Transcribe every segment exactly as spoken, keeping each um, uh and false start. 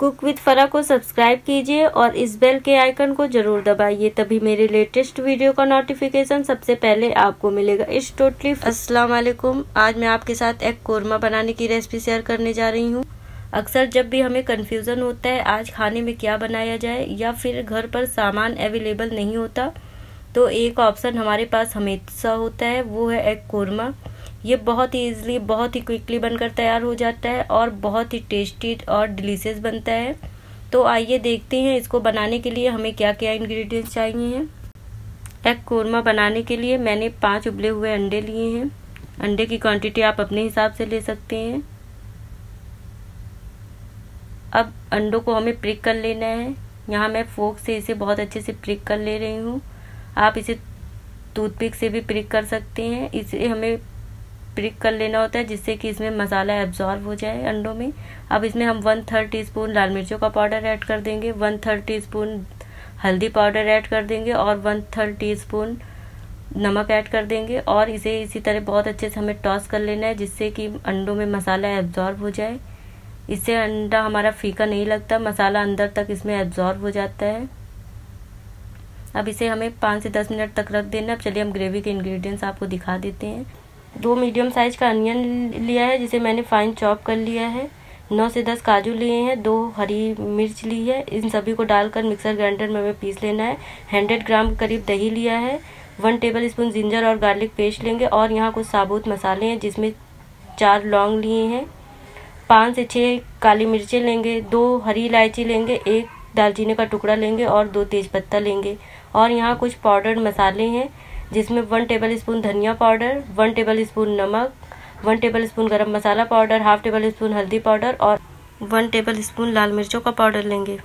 Cook with Farah को subscribe कीजिए और इस बेल के आइकन को जरूर दबाइए, तभी मेरे लेटेस्ट वीडियो का नोटिफिकेशन सबसे पहले आपको मिलेगा। It's totally free. अस्सलाम वालेकुम, आज मैं आपके साथ एक कोरमा बनाने की रेसिपी शेयर करने जा रही हूँ। अक्सर जब भी हमें कन्फ्यूज़न होता है आज खाने में क्या बनाया जाए या फिर घर पर सामान अवेलेबल नहीं होता, तो एक ऑप्शन हमारे पास हमेशा होता है, वो है एग कोरमा। ये बहुत ही ईज़िली, बहुत ही क्विकली बनकर तैयार हो जाता है और बहुत ही टेस्टी और डिलीशियस बनता है। तो आइए देखते हैं इसको बनाने के लिए हमें क्या क्या इंग्रेडिएंट्स चाहिए हैं। एग कोरमा बनाने के लिए मैंने पाँच उबले हुए अंडे लिए हैं। अंडे की क्वांटिटी आप अपने हिसाब से ले सकते हैं। अब अंडों को हमें प्रिक कर लेना है। यहाँ मैं फोर्क से इसे बहुत अच्छे से प्रिक कर ले रही हूँ, आप इसे टूथपिक से भी प्रिक कर सकते हैं। इसे हमें प्रिक कर लेना होता है जिससे कि इसमें मसाला एब्जॉर्ब हो जाए अंडों में। अब इसमें हम वन थर्ड टी स्पून लाल मिर्चों का पाउडर ऐड कर देंगे, वन थर्ड टी स्पून हल्दी पाउडर ऐड कर देंगे और वन थर्ड टी स्पून नमक ऐड कर देंगे और इसे इसी तरह बहुत अच्छे से हमें टॉस कर लेना है जिससे कि अंडों में मसाला एब्जॉर्ब हो जाए। इससे अंडा हमारा फीका नहीं लगता, मसाला अंदर तक इसमें एब्जॉर्ब हो जाता है। अब इसे हमें पाँच से दस मिनट तक रख देना। अब चलिए हम ग्रेवी के इंग्रेडिएंट्स आपको दिखा देते हैं। दो मीडियम साइज़ का अनियन लिया है जिसे मैंने फाइन चॉप कर लिया है। नौ से दस काजू लिए हैं, दो हरी मिर्च ली है। इन सभी को डालकर मिक्सर ग्राइंडर में हमें पीस लेना है। हंड्रेड ग्राम करीब दही लिया है, वन टेबल स्पून जिंजर और गार्लिक पेस्ट लेंगे और यहाँ कुछ साबुत मसाले हैं जिसमें चार लौंग लिए हैं, पाँच से छः काली मिर्चें लेंगे, दो हरी इलायची लेंगे, एक दालचीनी का टुकड़ा लेंगे और दो तेज़पत्ता लेंगे। और यहाँ कुछ पाउडर्ड मसाले हैं जिसमें वन टेबलस्पून धनिया पाउडर, वन टेबलस्पून नमक, one tablespoon garam masala powder, half tablespoon हल्दी पाउडर और वन टेबलस्पून लाल मिर्चों का पाउडर लेंगे।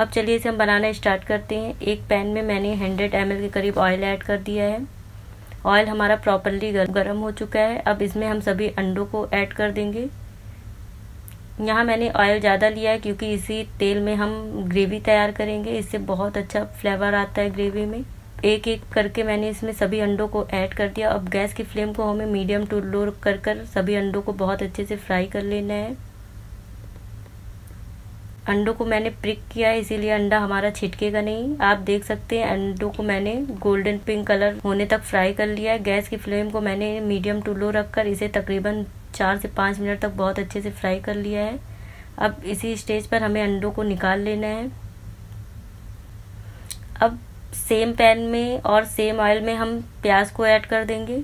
अब चलिए इसे हम बनाना स्टार्ट करते हैं। एक पैन में मैंने हंड्रेड एम एल के करीब ऑयल ऐड कर दिया है। ऑयल हमारा प्रॉपरली गर्म हो चुका है। अब इसमें हम सभी अंडों को ऐड कर देंगे। यहाँ मैंने ऑयल ज़्यादा लिया है क्योंकि इसी तेल में हम ग्रेवी तैयार करेंगे, इससे बहुत अच्छा फ्लेवर आता है ग्रेवी में। एक एक करके मैंने इसमें सभी अंडों को ऐड कर दिया। अब गैस की फ्लेम को हमें मीडियम टू लो कर कर सभी अंडों को बहुत अच्छे से फ्राई कर लेना है। अंडों को मैंने प्रिक किया है इसीलिए अंडा हमारा छिटकेगा नहीं। आप देख सकते हैं अंडों को मैंने गोल्डन पिंक कलर होने तक फ्राई कर लिया है। गैस की फ्लेम को मैंने मीडियम टू लो रखकर इसे तकरीबन चार से पाँच मिनट तक बहुत अच्छे से फ्राई कर लिया है। अब इसी स्टेज पर हमें अंडों को निकाल लेना है। अब सेम पैन में और सेम ऑयल में हम प्याज को ऐड कर देंगे।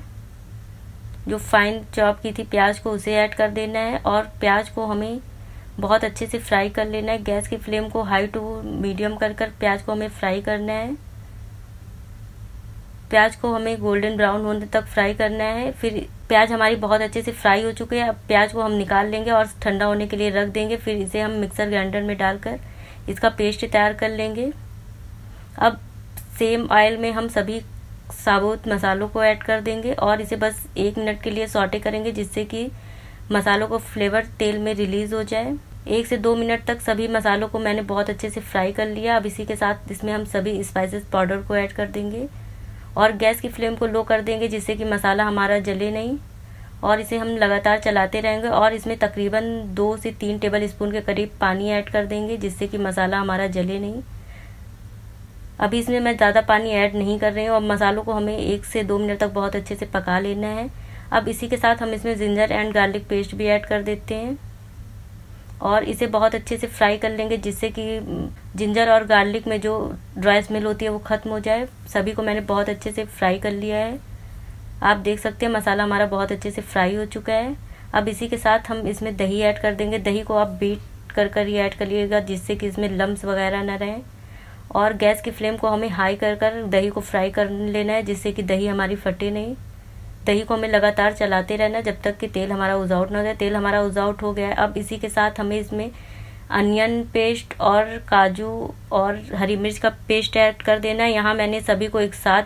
जो फाइन चॉप की थी प्याज को उसे ऐड कर देना है और प्याज को हमें बहुत अच्छे से फ्राई कर लेना है। गैस की फ्लेम को हाई टू मीडियम कर कर प्याज को हमें फ्राई करना है। प्याज को हमें गोल्डन ब्राउन होने तक फ्राई करना है। फिर प्याज हमारी बहुत अच्छे से फ्राई हो चुकी है। अब प्याज को हम निकाल लेंगे और ठंडा होने के लिए रख देंगे। फिर इसे हम मिक्सर ग्राइंडर में डालकर इसका पेस्ट तैयार कर लेंगे। अब सेम ऑयल में हम सभी साबुत मसालों को ऐड कर देंगे और इसे बस एक मिनट के लिए सौटे करेंगे जिससे कि मसालों को फ्लेवर तेल में रिलीज़ हो जाए। एक से दो मिनट तक सभी मसालों को मैंने बहुत अच्छे से फ्राई कर लिया। अब इसी के साथ इसमें हम सभी स्पाइसेस पाउडर को ऐड कर देंगे और गैस की फ्लेम को लो कर देंगे जिससे कि मसाला हमारा जले नहीं और इसे हम लगातार चलाते रहेंगे। और इसमें तकरीबन दो से तीन टेबल स्पून के करीब पानी ऐड कर देंगे जिससे कि मसाला हमारा जले नहीं। अभी इसमें मैं ज़्यादा पानी ऐड नहीं कर रही हूँ और मसालों को हमें एक से दो मिनट तक बहुत अच्छे से पका लेना है। अब इसी के साथ हम इसमें जिंजर एंड गार्लिक पेस्ट भी ऐड कर देते हैं और इसे बहुत अच्छे से फ्राई कर लेंगे जिससे कि जिंजर और गार्लिक में जो ड्राई स्मेल होती है वो ख़त्म हो जाए। सभी को मैंने बहुत अच्छे से फ्राई कर लिया है। आप देख सकते हैं मसाला हमारा बहुत अच्छे से फ्राई हो चुका है। अब इसी के साथ हम इसमें दही ऐड कर देंगे। दही को आप बीट कर कर ही ऐड करिएगा जिससे कि इसमें लम्स वगैरह ना रहें। और गैस की फ्लेम को हमें हाई कर कर दही को फ्राई कर लेना है जिससे कि दही हमारी फटे नहीं। दही को हमें लगातार चलाते रहना जब तक कि तेल हमारा उज आउट ना हो जाए। तेल हमारा उज आउट हो गया है। अब इसी के साथ हमें इसमें अनियन पेस्ट और काजू और हरी मिर्च का पेस्ट ऐड कर देना है। यहाँ मैंने सभी को एक साथ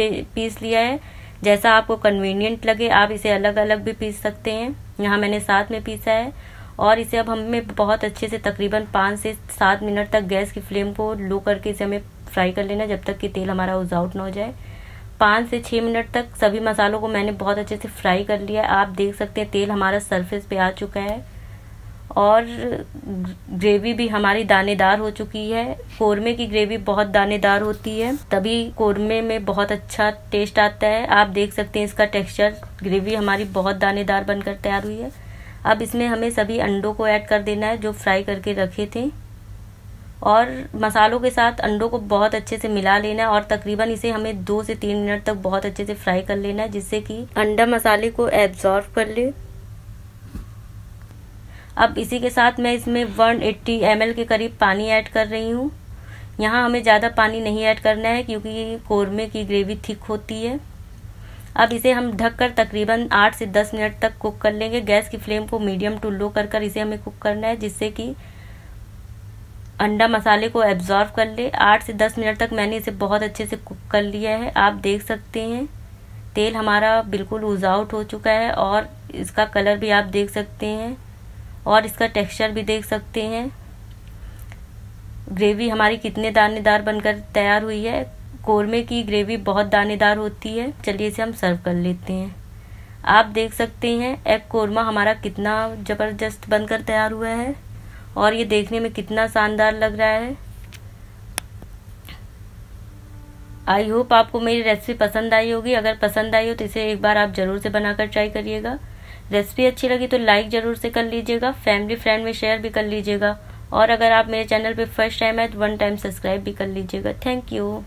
पीस लिया है। जैसा आपको कन्वीनियंट लगे आप इसे अलग अलग भी पीस सकते हैं। यहाँ मैंने साथ में पीसा है और इसे अब हमें बहुत अच्छे से तकरीबन पाँच से सात मिनट तक गैस की फ्लेम को लो करके इसे हमें फ्राई कर लेना जब तक कि तेल हमारा उज आउट ना हो जाए। पाँच से छः मिनट तक सभी मसालों को मैंने बहुत अच्छे से फ्राई कर लिया है। आप देख सकते हैं तेल हमारा सरफेस पे आ चुका है। और ग्रेवी भी हमारी दानेदार हो चुकी है। कोरमे की ग्रेवी बहुत दानेदार होती है, तभी कोरमे में बहुत अच्छा टेस्ट आता है। आप देख सकते हैं इसका टेक्सचर। ग्रेवी हमारी बहुत दानेदार बनकर तैयार हुई है। अब इसमें हमें सभी अंडों को ऐड कर देना है जो फ्राई करके रखे थे, और मसालों के साथ अंडों को बहुत अच्छे से मिला लेना है और तकरीबन इसे हमें दो से तीन मिनट तक बहुत अच्छे से फ्राई कर लेना है, जिससे कि अंडा मसाले को एब्जॉर्ब कर ले। अब इसी के साथ मैं इसमें एक सौ अस्सी एम एल के करीब पानी ऐड कर रही हूँ। यहाँ हमें ज़्यादा पानी नहीं ऐड करना है क्योंकि ये कोरमे की ग्रेवी थिक होती है। अब इसे हम ढककर तकरीबन आठ से दस मिनट तक कुक कर लेंगे। गैस की फ्लेम को मीडियम टू लो कर कर इसे हमें कुक करना है, जिससे कि अंडा मसाले को एब्जॉर्ब कर ले। आठ से दस मिनट तक मैंने इसे बहुत अच्छे से कुक कर लिया है। आप देख सकते हैं तेल हमारा बिल्कुल लूज आउट हो चुका है और इसका कलर भी आप देख सकते हैं और इसका टेक्सचर भी देख सकते हैं। ग्रेवी हमारी कितने दानेदार बनकर तैयार हुई है। कोरमे की ग्रेवी बहुत दानेदार होती है। चलिए इसे हम सर्व कर लेते हैं। आप देख सकते हैं एग कोरमा हमारा कितना ज़बरदस्त बनकर तैयार हुआ है और ये देखने में कितना शानदार लग रहा है। आई होप आपको मेरी रेसिपी पसंद आई होगी। अगर पसंद आई हो तो इसे एक बार आप ज़रूर से बनाकर ट्राई करिएगा। रेसिपी अच्छी लगी तो लाइक ज़रूर से कर लीजिएगा, फैमिली फ्रेंड में शेयर भी कर लीजिएगा, और अगर आप मेरे चैनल पे फर्स्ट टाइम है तो वन टाइम सब्सक्राइब भी कर लीजिएगा। Thank you.